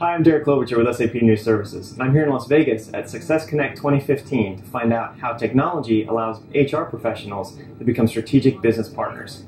Hi, I'm Derek Klobucher with SAP News Services, and I'm here in Las Vegas at SuccessConnect 2015 to find out how technology allows HR professionals to become strategic business partners.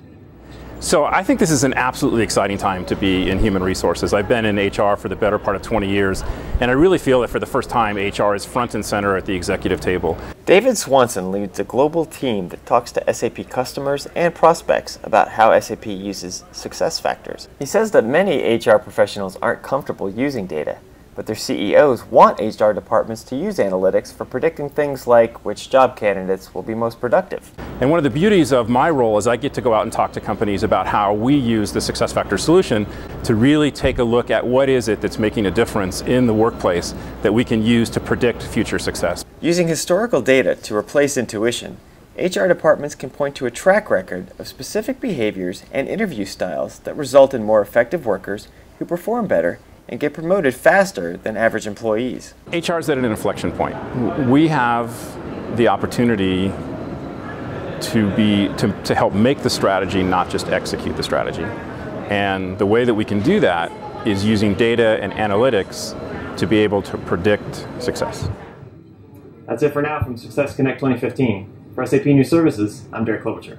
So I think this is an absolutely exciting time to be in human resources. I've been in HR for the better part of 20 years, and I really feel that for the first time, HR is front and center at the executive table. David Swanson leads a global team that talks to SAP customers and prospects about how SAP uses SuccessFactors. He says that many HR professionals aren't comfortable using data, but their CEOs want HR departments to use analytics for predicting things like which job candidates will be most productive. And one of the beauties of my role is I get to go out and talk to companies about how we use the SuccessFactors solution to really take a look at what is it that's making a difference in the workplace that we can use to predict future success. Using historical data to replace intuition, HR departments can point to a track record of specific behaviors and interview styles that result in more effective workers who perform better and get promoted faster than average employees. HR is at an inflection point. We have the opportunity to help make the strategy, not just execute the strategy. And the way that we can do that is using data and analytics to be able to predict success. That's it for now from SuccessConnect 2015. For SAP News Services, I'm Derek Klobucher.